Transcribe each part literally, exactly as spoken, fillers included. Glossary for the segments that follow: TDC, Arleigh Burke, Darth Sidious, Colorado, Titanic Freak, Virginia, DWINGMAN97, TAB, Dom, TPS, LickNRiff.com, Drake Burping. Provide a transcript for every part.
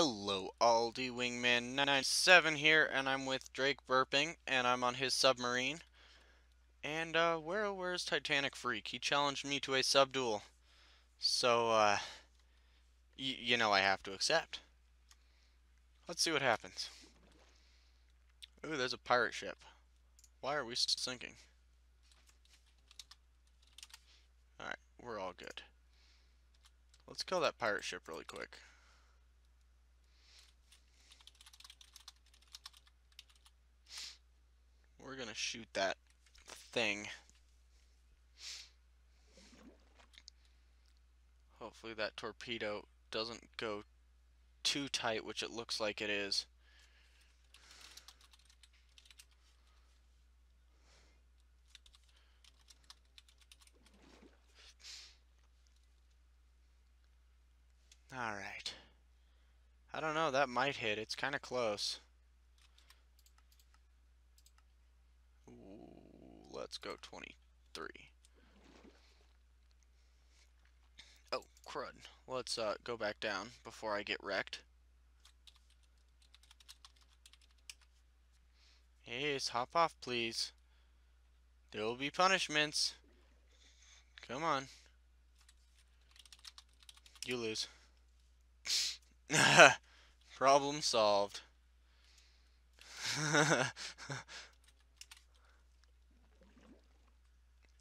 Hello, Aldi Wingman nine nine seven here, and I'm with Drake Burping, and I'm on his submarine. And, uh, where, oh, where's Titanic Freak? He challenged me to a sub-duel. So, uh, y you know I have to accept. Let's see what happens. Ooh, there's a pirate ship. Why are we sinking? Alright, we're all good. Let's kill that pirate ship really quick. We're gonna shoot that thing. Hopefully that torpedo doesn't go too tight, which it looks like it is. Alright. I don't know, that might hit. It's kinda close. Let's go twenty-three. Oh, crud. Let's uh, go back down before I get wrecked. Yes, hop off, please. There will be punishments. Come on. You lose. Problem solved.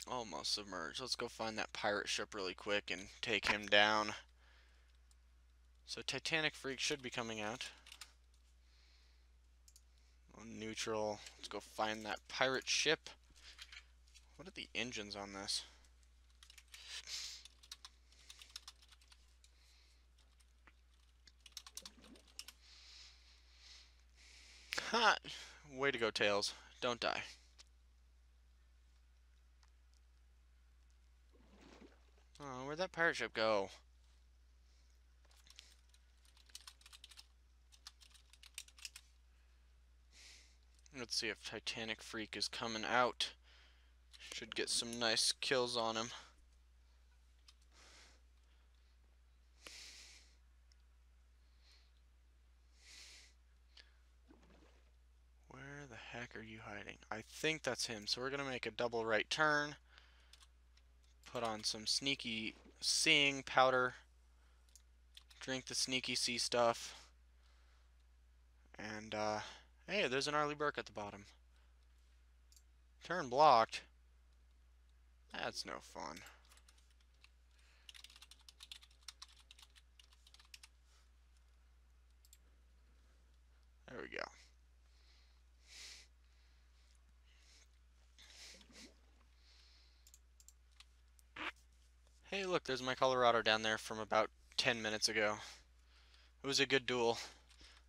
Almost submerged. Let's go find that pirate ship really quick and take him down. So Titanic Freak should be coming out. Neutral. Let's go find that pirate ship. What are the engines on this? Ha! Way to go, Tails. Don't die. Oh, where'd that pirate ship go? Let's see if Titanic Freak is coming out. Should get some nice kills on him. Where the heck are you hiding? I think that's him, so we're gonna make a double right turn. Put on some sneaky seeing powder, drink the sneaky sea stuff, and uh, hey, there's an Arleigh Burke at the bottom. Turn blocked. That's no fun. There we go. Hey, look, there's my Colorado down there from about ten minutes ago. It was a good duel.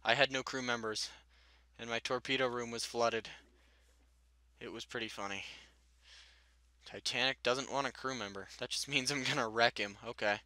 I had no crew members, and my torpedo room was flooded. It was pretty funny. Titanic doesn't want a crew member. That just means I'm gonna wreck him. Okay.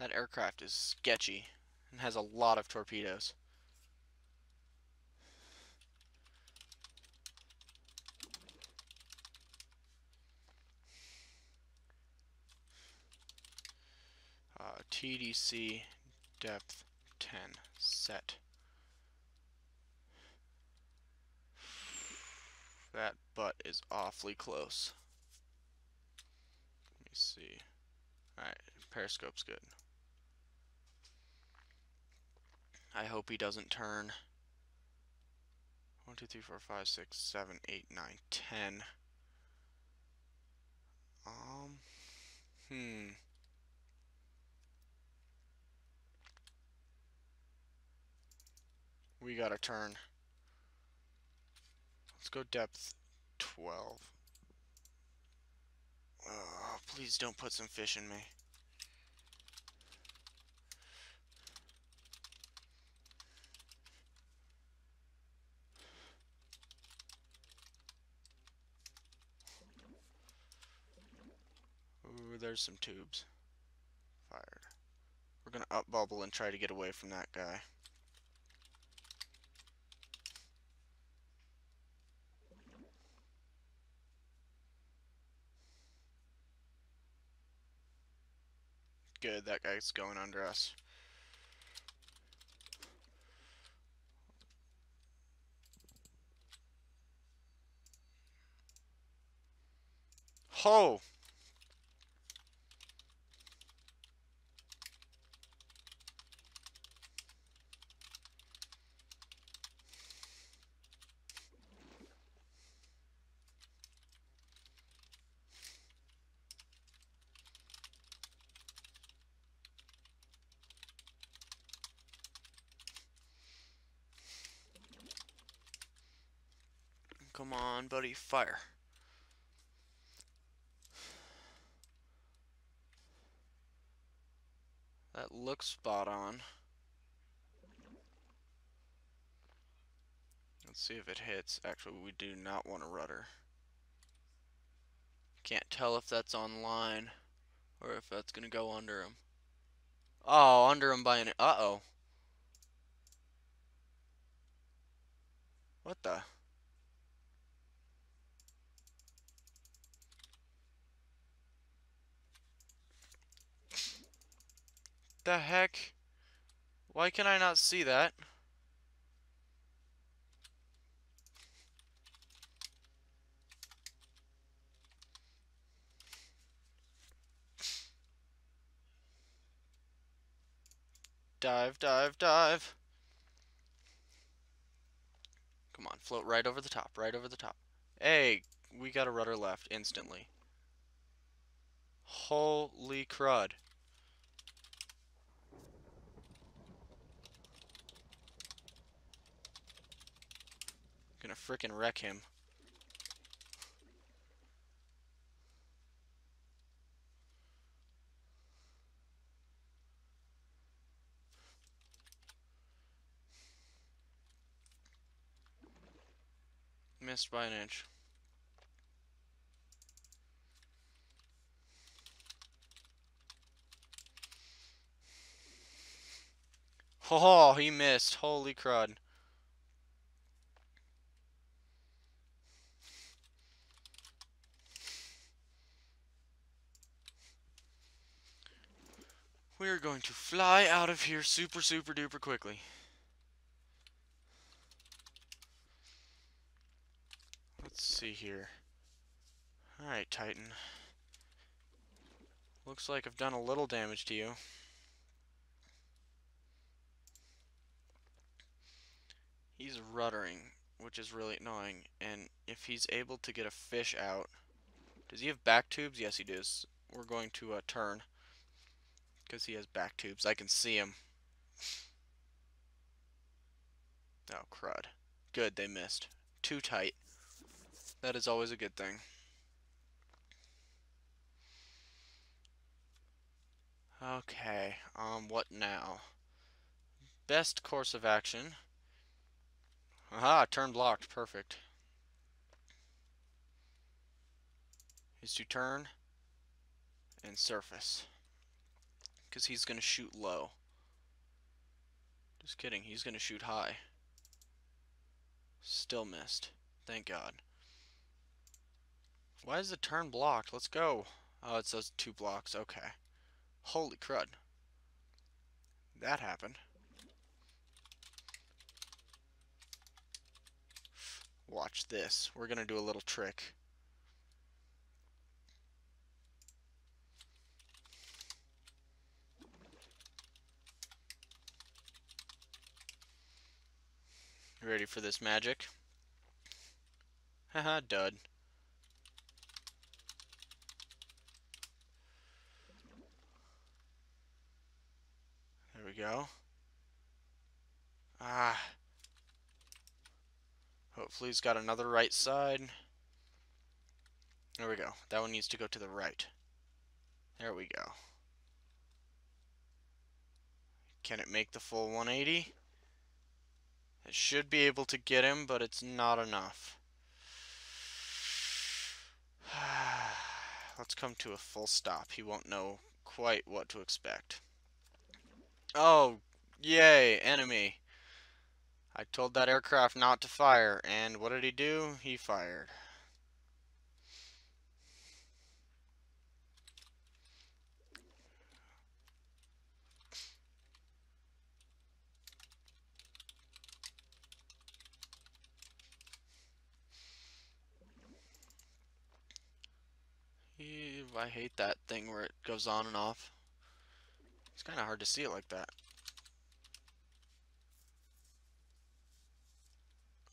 That aircraft is sketchy and has a lot of torpedoes. Uh, T D C depth ten set. That butt is awfully close. Let me see. Alright, periscope's good. I hope he doesn't turn. one, two, three, four, five, six, seven, eight, nine, ten. Um, hmm. We got a turn. Let's go depth twelve. Oh, please don't put some fish in me. Ooh, there's some tubes. Fired. We're gonna up bubble and try to get away from that guy. Good, that guy's going under us. Ho! Come on, buddy, fire. That looks spot on. Let's see if it hits. Actually, we do not want a rudder. Can't tell if that's on line or if that's gonna go under him. Oh, under him by an uh-oh. What the? The heck? Why can I not see that? Dive, dive, dive. Come on, float right over the top, right over the top. Hey, we got a rudder left instantly. Holy crud. Gonna frickin' wreck him. Missed by an inch. Oh, he missed. Holy crud. We're going to fly out of here super, super duper quickly. Let's see here. Alright, Titan. Looks like I've done a little damage to you. He's ruddering, which is really annoying. And if he's able to get a fish out... Does he have back tubes? Yes, he does. We're going to uh, turn. Because he has back tubes. I can see him. Oh, crud. Good, they missed. Too tight. That is always a good thing. Okay, um, what now? Best course of action. Aha, turn blocked. Perfect. Is to turn and surface. Because he's going to shoot low. Just kidding. He's going to shoot high. Still missed. Thank God. Why is the turn blocked? Let's go. Oh, it says two blocks. Okay. Holy crud. That happened. Watch this. We're going to do a little trick. Ready for this magic? Haha, dud. There we go. Ah. Hopefully he's got another right side. There we go. That one needs to go to the right. There we go. Can it make the full one eighty? It should be able to get him, but it's not enough. Let's come to a full stop. He won't know quite what to expect. Oh, yay, enemy. I told that aircraft not to fire, and what did he do? He fired. I hate that thing where it goes on and off. It's kind of hard to see it like that.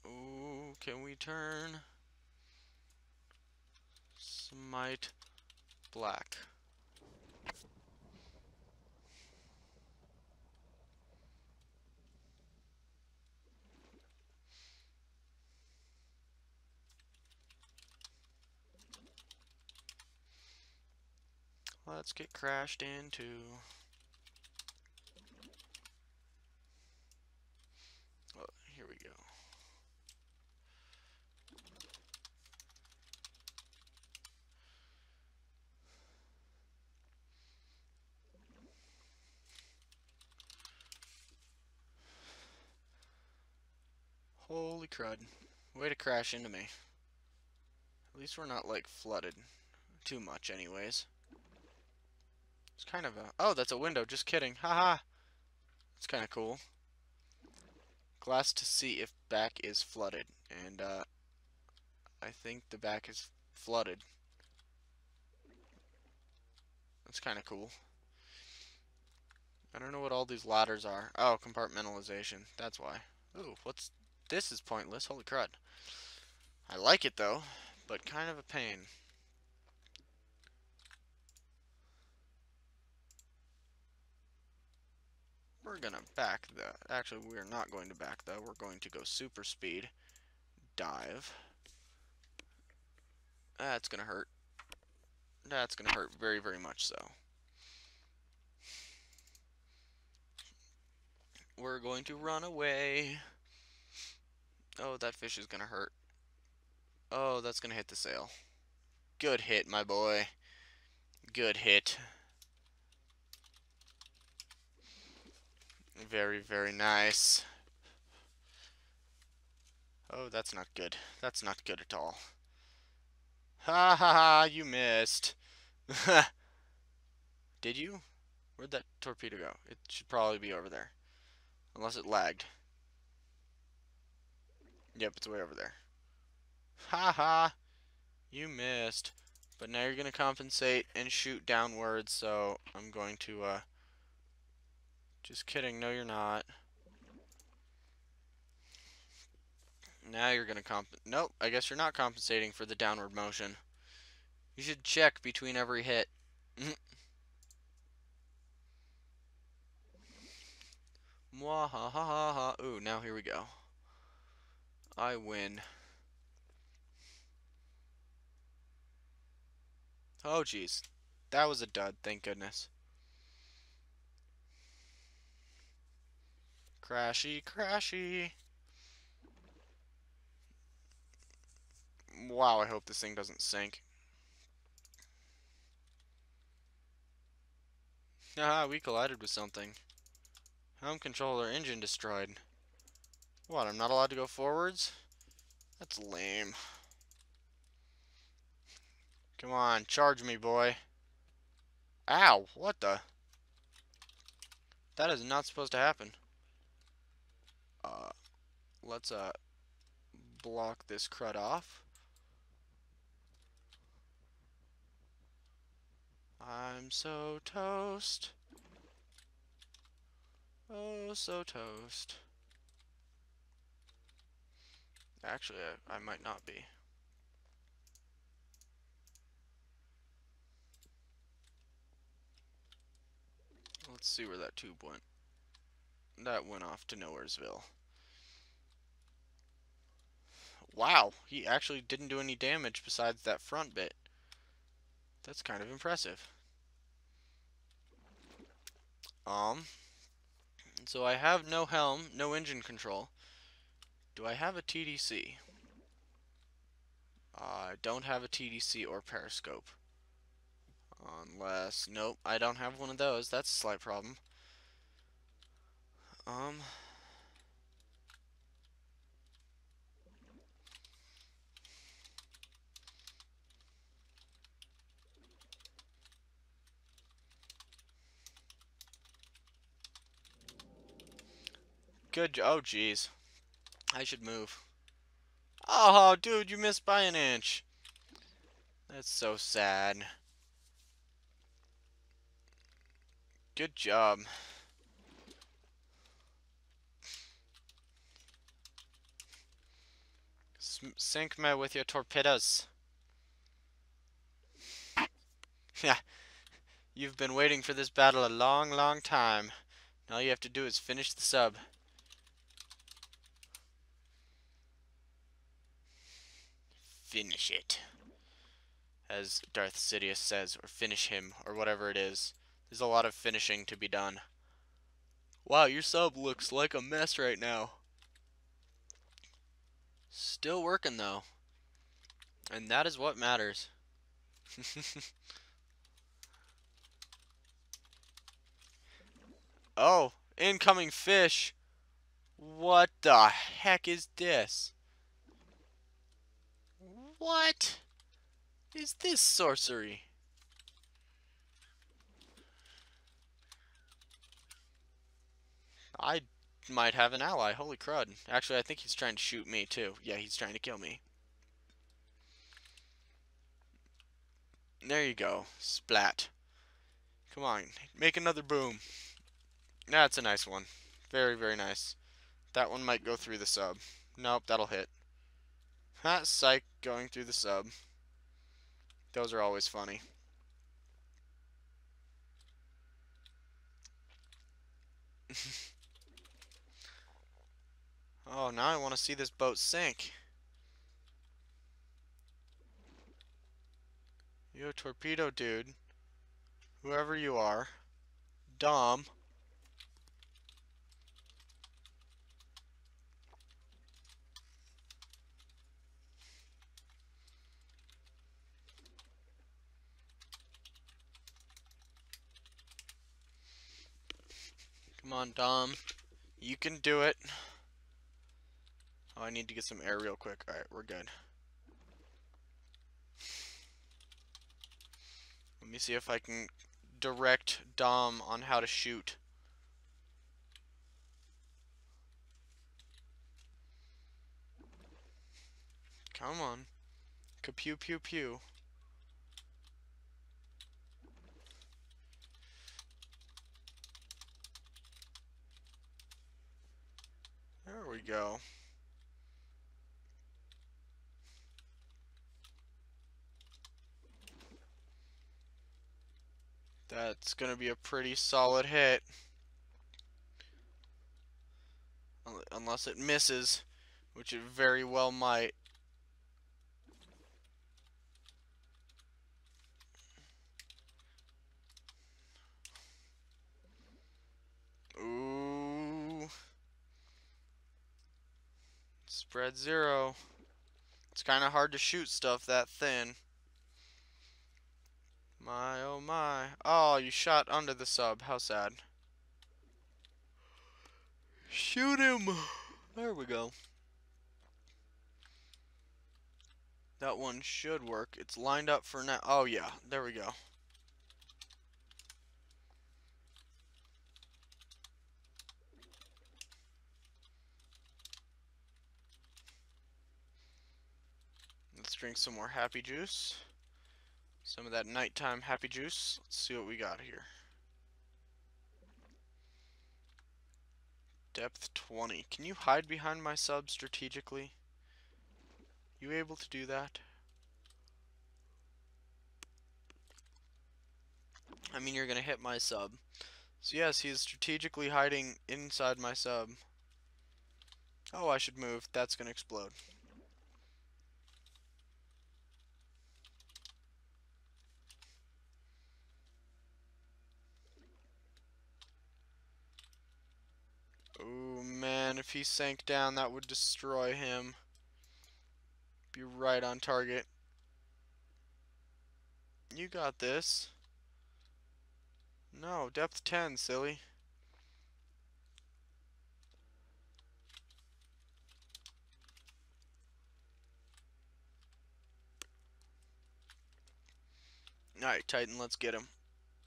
Ooh, can we turn? Smite black. Let's get crashed into. Oh, here we go. Holy crud. Way to crash into me. At least we're not like flooded too much anyways. It's kind of a... Oh, that's a window. Just kidding. Haha. It's kind of cool. Glass to see if back is flooded. And, uh... I think the back is flooded. That's kind of cool. I don't know what all these ladders are. Oh, compartmentalization. That's why. Ooh, what's... This is pointless. Holy crud. I like it, though. But kind of a pain. We're gonna back that. Actually, we're not going to back though. We're going to go super speed. Dive. That's gonna hurt. That's gonna hurt very, very much so. We're going to run away. Oh, that fish is gonna hurt. Oh, that's gonna hit the sail. Good hit, my boy. Good hit. Very, very nice. Oh, that's not good. That's not good at all. Ha ha ha, you missed. Did you? Where'd that torpedo go? It should probably be over there. Unless it lagged. Yep, it's way over there. Ha ha, you missed. But now you're going to compensate and shoot downwards, so I'm going to... uh. Just kidding, no you're not. Now you're gonna comp- Nope, I guess you're not compensating for the downward motion. You should check between every hit. Mwah ha ha ha ha. Ooh, now here we go. I win. Oh jeez. That was a dud, thank goodness. Crashy, crashy. Wow, I hope this thing doesn't sink. Haha, we collided with something. Helm controller engine destroyed. What, I'm not allowed to go forwards? That's lame. Come on, charge me, boy. Ow, what the? That is not supposed to happen. Uh, let's uh block this crud off. I'm so toast. Oh, so toast. Actually, I, I might not be. Let's see where that tube went. That went off to Nowheresville. Wow, he actually didn't do any damage besides that front bit. That's kind of impressive. Um, so I have no helm, no engine control. Do I have a T D C? I uh, don't have a T D C or periscope. Unless, nope, I don't have one of those. That's a slight problem. Um, good. Oh, jeez. I should move. Oh, dude, you missed by an inch. That's so sad. Good job. Sink me with your torpedoes. Yeah. You've been waiting for this battle a long, long time. And all you have to do is finish the sub. Finish it. As Darth Sidious says, or finish him, or whatever it is. There's a lot of finishing to be done. Wow, your sub looks like a mess right now. Still working though. And that is what matters. Oh, incoming fish. What the heck is this? What is this sorcery? I might have an ally. Holy crud. Actually, I think he's trying to shoot me, too. Yeah, he's trying to kill me. There you go. Splat. Come on. Make another boom. That's a nice one. Very, very nice. That one might go through the sub. Nope, that'll hit. Not psych, going through the sub. Those are always funny. Oh, now I want to see this boat sink. Yo, torpedo dude. Whoever you are. Dom. Come on, Dom. You can do it. Oh, I need to get some air real quick. Alright, we're good. Let me see if I can direct Dom on how to shoot. Come on. Ka-pew, pew, pew. There we go. That's going to be a pretty solid hit. Unless it misses, which it very well might. Ooh. Spread zero. It's kind of hard to shoot stuff that thin. My oh my. Oh, you shot under the sub. How sad. Shoot him. There we go. That one should work. It's lined up for now. Oh yeah, there we go. Let's drink some more happy juice. Some of that nighttime happy juice. Let's see what we got here. Depth twenty. Can you hide behind my sub strategically? You able to do that? I mean, you're gonna hit my sub. So yes, he is strategically hiding inside my sub. Oh, I should move. That's gonna explode. and if he sank down, that would destroy him. Be right on target. You got this. No, depth ten, silly. Alright, Titan, let's get him.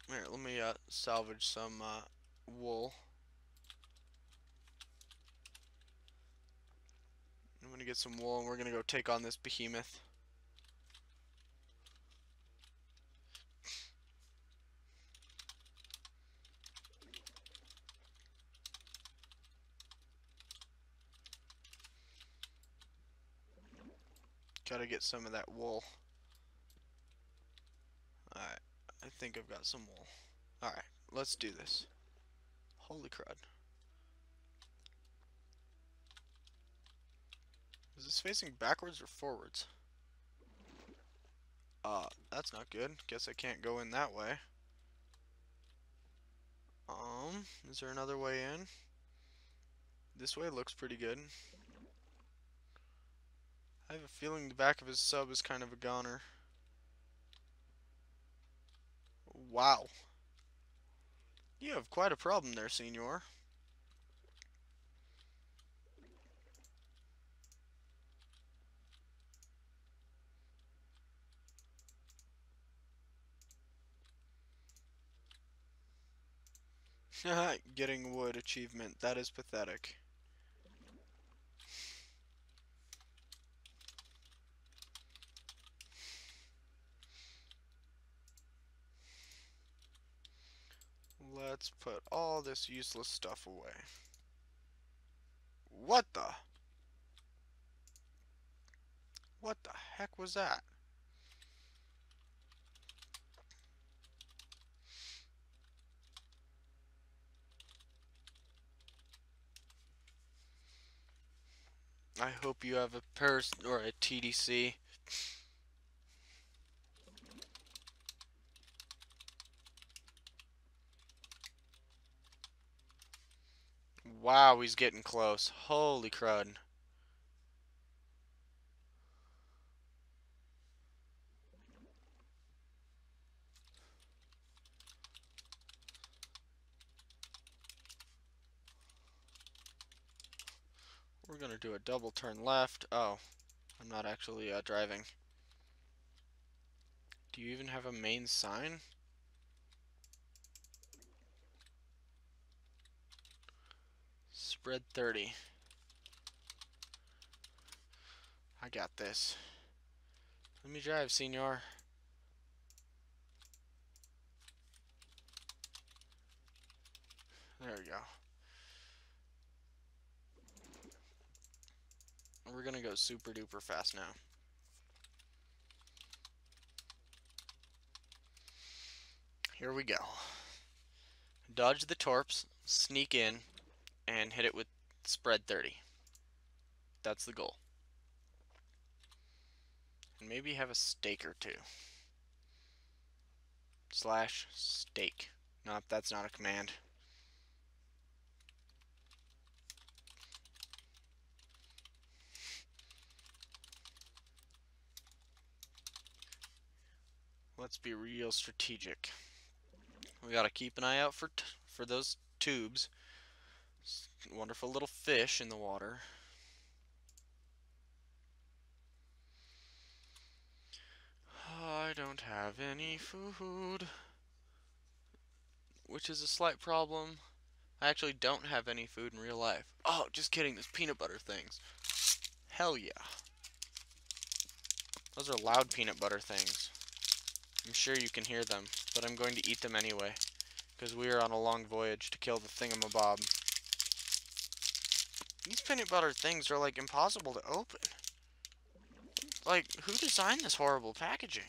Here, let me uh, salvage some uh, wool. I'm gonna get some wool and we're gonna go take on this behemoth. Gotta get some of that wool. Alright, I think I've got some wool. Alright, let's do this. Holy crud. Is this facing backwards or forwards? Uh, that's not good. Guess I can't go in that way. Um, is there another way in? This way looks pretty good. I have a feeling the back of his sub is kind of a goner. Wow. You have quite a problem there, senor. Haha, getting wood achievement. That is pathetic. Let's put all this useless stuff away. What the? What the heck was that? I hope you have a purse or a T D C. Wow, he's getting close. Holy crud. We're going to do a double turn left. Oh, I'm not actually uh, driving. Do you even have a main sign? Spread thirty. I got this. Let me drive, senor. There we go. We're gonna go super duper fast now. Here we go. Dodge the torps, sneak in, and hit it with spread thirty. That's the goal. And maybe have a steak or two. Slash steak. Nope, that's not a command. Let's be real strategic. We gotta keep an eye out for t for those tubes. S wonderful little fish in the water. I don't have any food, which is a slight problem. I actually don't have any food in real life. Oh, just kidding. Those peanut butter things. Hell yeah. Those are loud peanut butter things. I'm sure you can hear them, but I'm going to eat them anyway, because we are on a long voyage to kill the thingamabob. These peanut butter things are, like, impossible to open. Like, who designed this horrible packaging?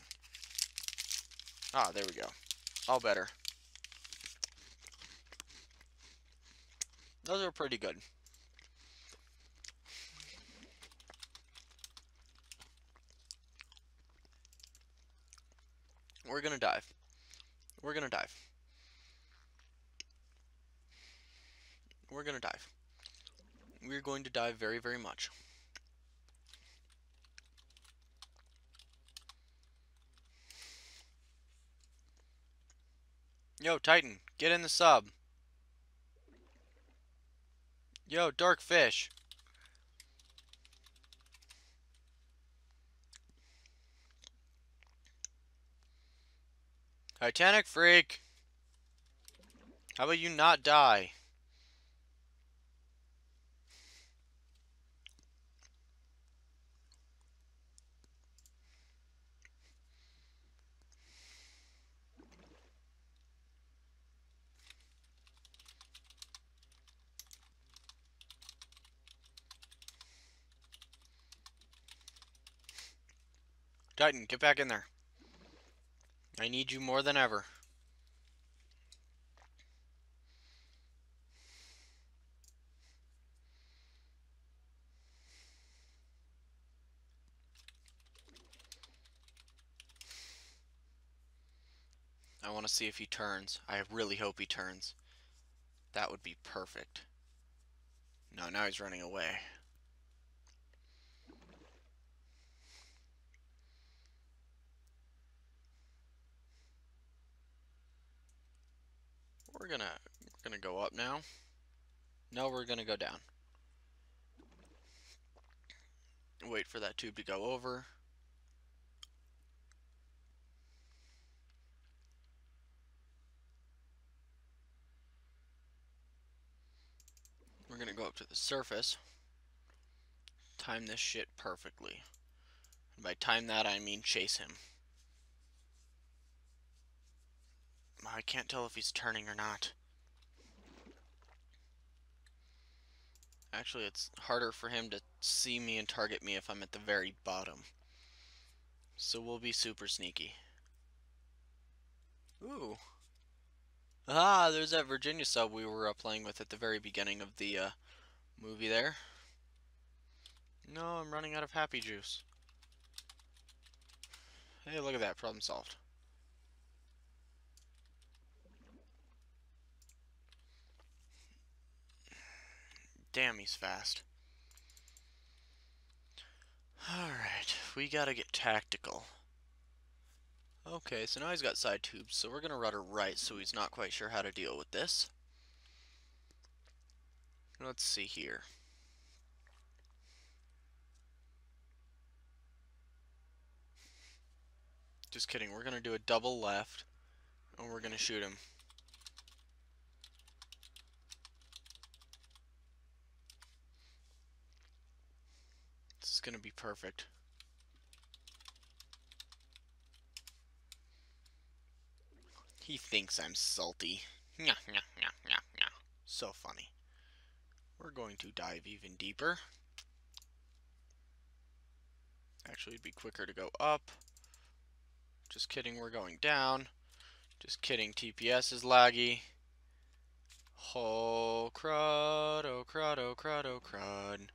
Ah, there we go. All better. Those are pretty good. We're gonna dive. We're gonna dive. We're gonna dive. we're going to dive very, very much. Yo, Titan, get in the sub. Yo, Dark Fish. Titanic Freak. How about you not die? Titan, get back in there. I need you more than ever. I want to see if he turns. I really hope he turns. That would be perfect. No, now he's running away. We're gonna we're gonna go up now. No, we're gonna go down. Wait for that tube to go over. We're gonna go up to the surface. Time this shit perfectly. And by time that I mean chase him. I can't tell if he's turning or not. Actually, it's harder for him to see me and target me if I'm at the very bottom. So we'll be super sneaky. Ooh. Ah, there's that Virginia sub we were uh, playing with at the very beginning of the uh, movie there. No, I'm running out of happy juice. Hey, look at that. Problem solved. Damn, he's fast. Alright, we gotta get tactical. Okay, so now he's got side tubes, so we're gonna rudder right so he's not quite sure how to deal with this. Let's see here. Just kidding, we're gonna do a double left, and we're gonna shoot him. It's gonna be perfect. He thinks I'm salty. Nya, nya, nya, nya, nya. So funny. We're going to dive even deeper. Actually, it'd be quicker to go up. Just kidding, we're going down. Just kidding, T P S is laggy. Oh, crud, oh, crud, oh, crud, oh, crud.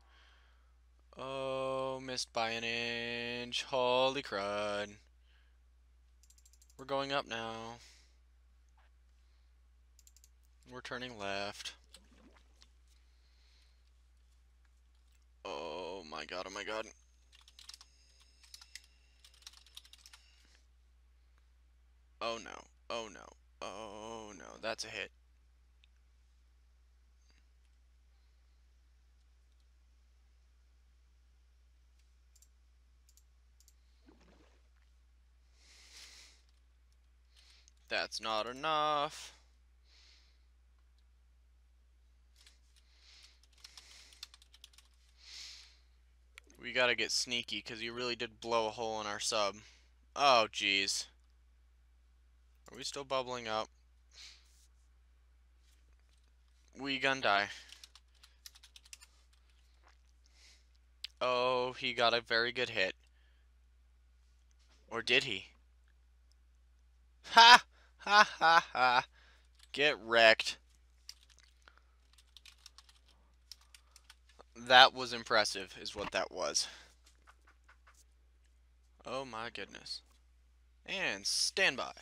Oh, missed by an inch. Holy crud. We're going up now. We're turning left. Oh my god, oh my god. Oh no, oh no, oh no, that's a hit. That's not enough. We gotta get sneaky because you really did blow a hole in our sub. Oh, jeez. Are we still bubbling up? We gonna die. Oh, he got a very good hit. Or did he? Ha! Ha ha ha! Get wrecked. That was impressive, is what that was. Oh my goodness. And stand by.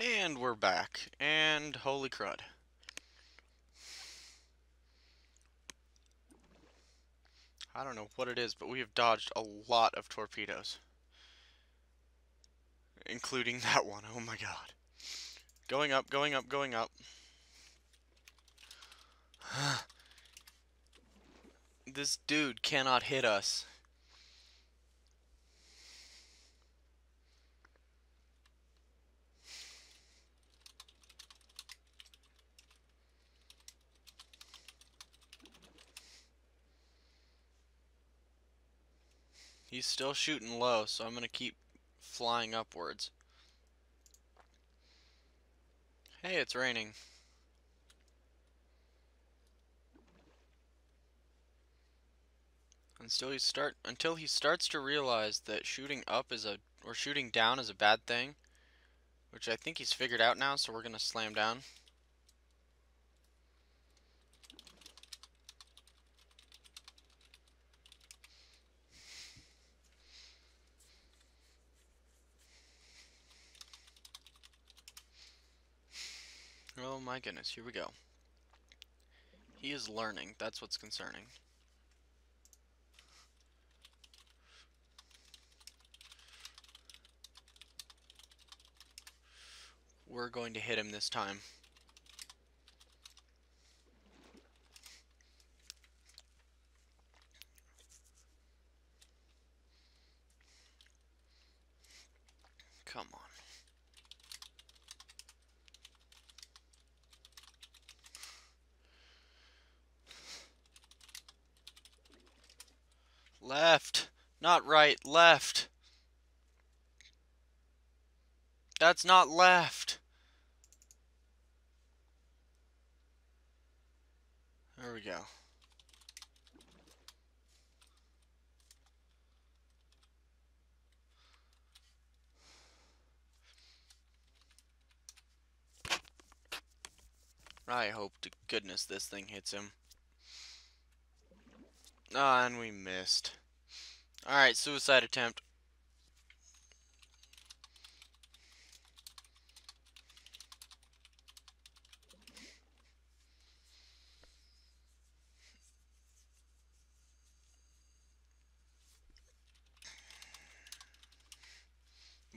And we're back. And holy crud. I don't know what it is, but we have dodged a lot of torpedoes. Including that one. Oh my god. Going up, going up, going up. This dude cannot hit us. He's still shooting low, so I'm going to keep flying upwards. Hey, it's raining. Until he start until he starts to realize that shooting up is a or shooting down is a bad thing, which I think he's figured out now, so we're going to slam down. Oh my goodness, here we go. He is learning, that's what's concerning. We're going to hit him this time. Come on. Left, not right, left. That's not left. There we go. I hope to goodness this thing hits him. Ah, oh, and we missed. Alright, suicide attempt.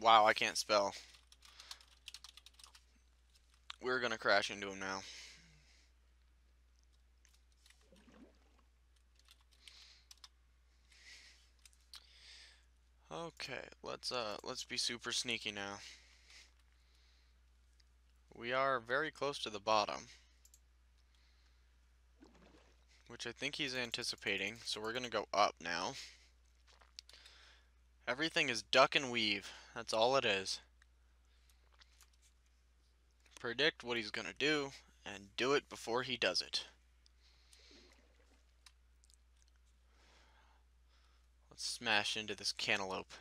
Wow, I can't spell. We're gonna crash into him now. Okay, let's uh let's be super sneaky now. We are very close to the bottom, which I think he's anticipating, so we're gonna go up now. Everything is duck and weave, that's all it is. Predict what he's gonna do and do it before he does it. Let's smash into this cantaloupe.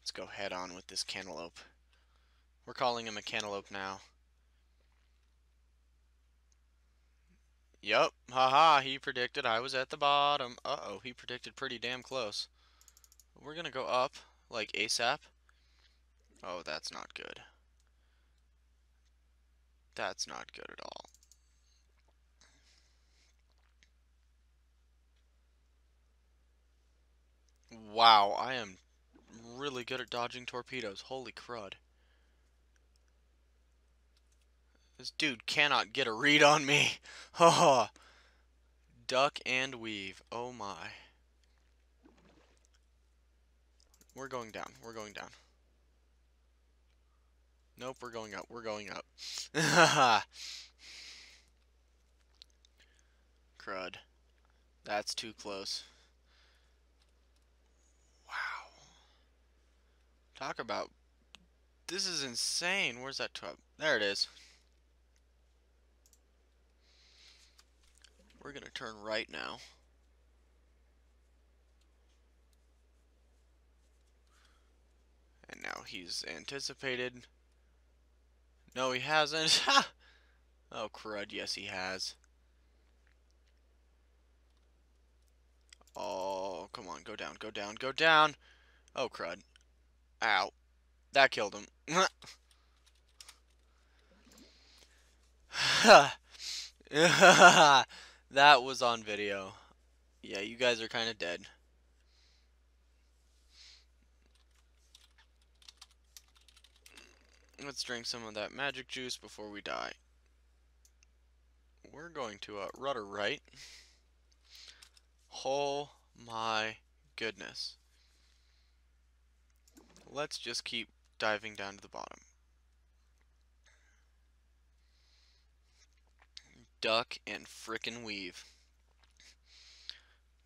Let's go head on with this cantaloupe. We're calling him a cantaloupe now. Yup, haha, he predicted I was at the bottom. Uh-oh, he predicted pretty damn close. We're gonna go up, like ASAP. Oh, that's not good. That's not good at all. Wow, I am really good at dodging torpedoes. Holy crud. This dude cannot get a read on me. Haha. Duck and weave. Oh my. We're going down. We're going down. Nope, we're going up. We're going up. Crud. That's too close. Talk about, this is insane. Where's that tub? There it is. We're gonna turn right now. And now he's anticipated. No, he hasn't. Ha! Oh crud, yes he has. Oh, come on, go down, go down, go down. Oh crud. Ow. That killed him. That was on video. Yeah, you guys are kind of dead. Let's drink some of that magic juice before we die. We're going to uh, rudder right. Oh my goodness. Let's just keep diving down to the bottom. Duck and frickin' weave.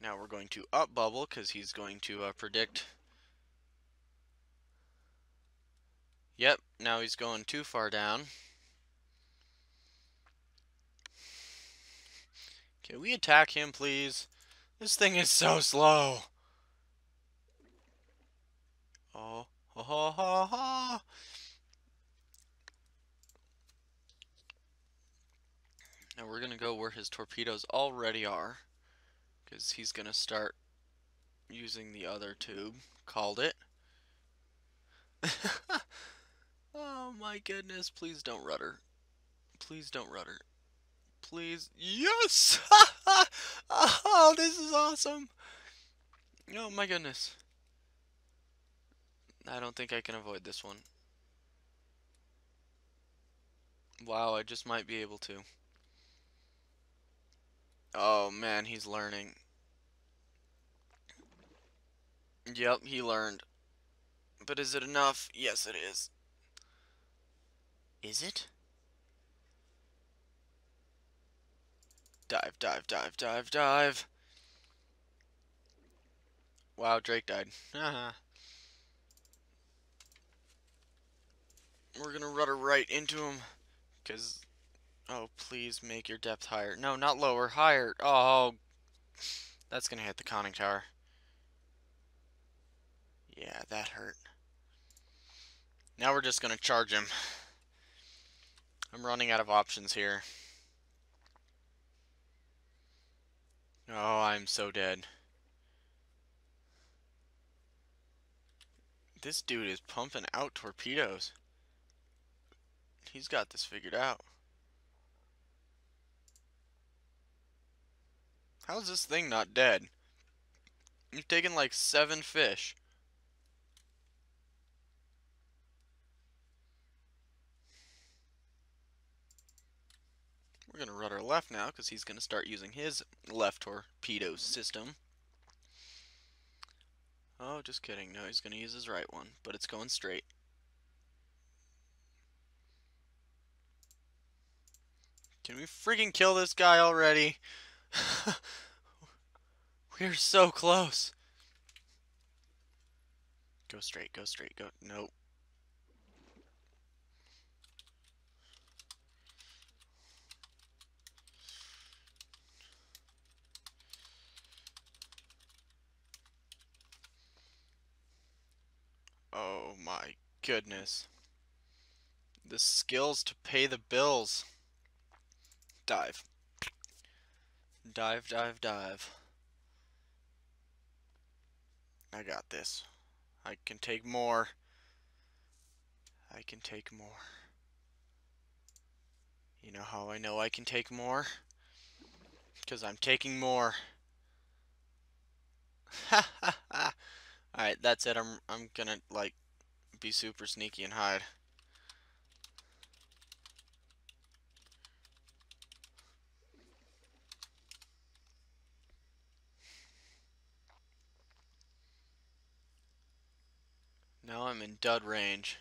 Now we're going to up bubble because he's going to uh, predict. Yep, now he's going too far down. Can we attack him, please? This thing is so slow. Oh, ha ha ha ha. Now we're gonna go where his torpedoes already are, because he's gonna start using the other tube. Called it. Oh my goodness, please don't rudder. Please don't rudder. Please. Yes! Oh, this is awesome! Oh my goodness. I don't think I can avoid this one. Wow, I just might be able to. Oh man, he's learning. Yep, he learned. But is it enough? Yes, it is. Is it? Dive, dive, dive, dive, dive. Wow, Drake died. Haha. We're gonna rudder right into him. Because, oh, please make your depth higher. No, not lower, higher. Oh, that's gonna hit the conning tower. Yeah, that hurt. Now we're just gonna charge him. I'm running out of options here. Oh, I'm so dead. This dude is pumping out torpedoes. He's got this figured out. How's this thing not dead? You've taken like seven fish. We're going to rudder left now because he's going to start using his left torpedo system. Oh, just kidding. No, he's going to use his right one, but it's going straight. Can we freaking kill this guy already? We're so close. Go straight, go straight, go. Nope. Oh my goodness. The skills to pay the bills. Dive. Dive, dive, dive. I got this. I can take more. I can take more. You know how I know I can take more? Because I'm taking more. Ha ha ha. Alright, that's it. I'm I'm gonna like be super sneaky and hide. Now I'm in dud range.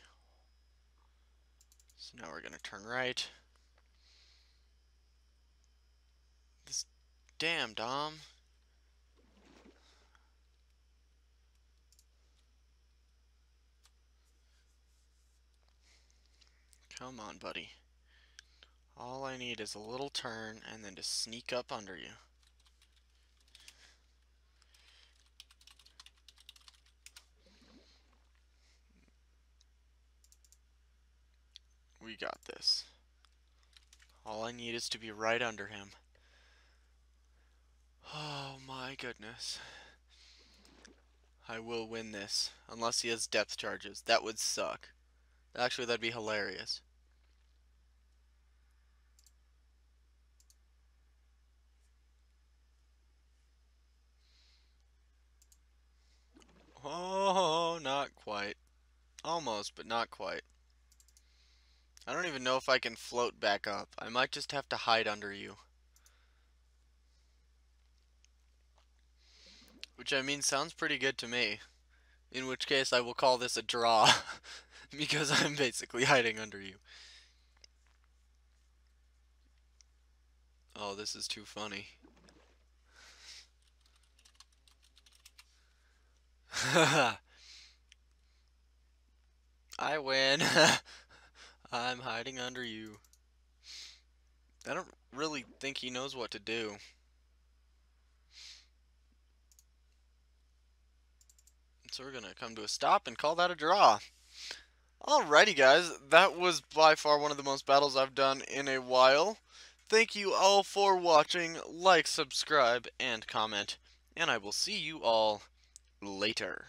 So now we're gonna turn right. This damn Dom. Come on, buddy. All I need is a little turn and then to sneak up under you. We got this. All I need is to be right under him. Oh my goodness. I will win this. Unless he has depth charges. That would suck. Actually, that'd be hilarious. Oh, not quite. Almost, but not quite. I don't even know if I can float back up. I might just have to hide under you. Which, I mean, sounds pretty good to me. In which case, I will call this a draw. Because I'm basically hiding under you. Oh, this is too funny. I win. I'm hiding under you. I don't really think he knows what to do. So we're gonna come to a stop and call that a draw. Alrighty guys, that was by far one of the most battles I've done in a while. Thank you all for watching. Like, subscribe, and comment. And I will see you all later.